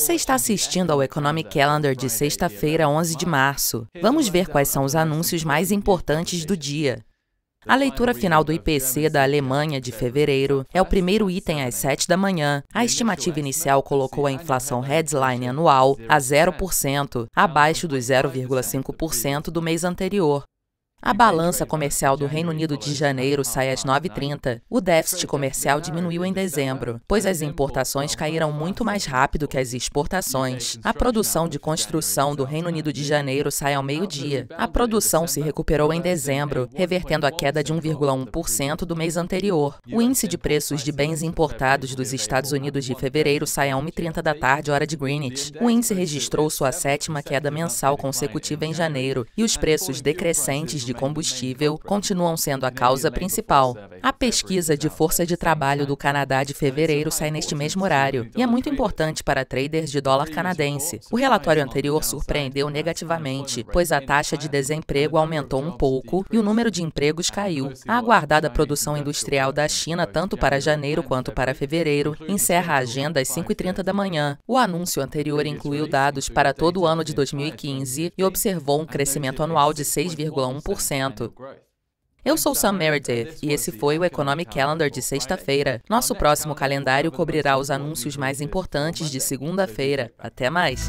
Você está assistindo ao Economic Calendar de sexta-feira, 11 de março. Vamos ver quais são os anúncios mais importantes do dia. A leitura final do IPC da Alemanha de fevereiro é o primeiro item às 7 da manhã. A estimativa inicial colocou a inflação headline anual a 0%, abaixo dos 0,5% do mês anterior. A balança comercial do Reino Unido de janeiro sai às 9h30. O déficit comercial diminuiu em dezembro, pois as importações caíram muito mais rápido que as exportações. A produção de construção do Reino Unido de janeiro sai ao meio-dia. A produção se recuperou em dezembro, revertendo a queda de 1,1% do mês anterior. O índice de preços de bens importados dos Estados Unidos de fevereiro sai a 1h30 da tarde, hora de Greenwich. O índice registrou sua 7ª queda mensal consecutiva em janeiro, e os preços decrescentes de combustível continuam sendo a causa principal. A pesquisa de força de trabalho do Canadá de fevereiro sai neste mesmo horário e é muito importante para traders de dólar canadense. O relatório anterior surpreendeu negativamente, pois a taxa de desemprego aumentou um pouco e o número de empregos caiu. A aguardada produção industrial da China, tanto para janeiro quanto para fevereiro, encerra a agenda às 5h30 da manhã. O anúncio anterior incluiu dados para todo o ano de 2015 e observou um crescimento anual de 6,1%. Eu sou Sam Meredith e esse foi o Economic Calendar de sexta-feira. Nosso próximo calendário cobrirá os anúncios mais importantes de segunda-feira. Até mais!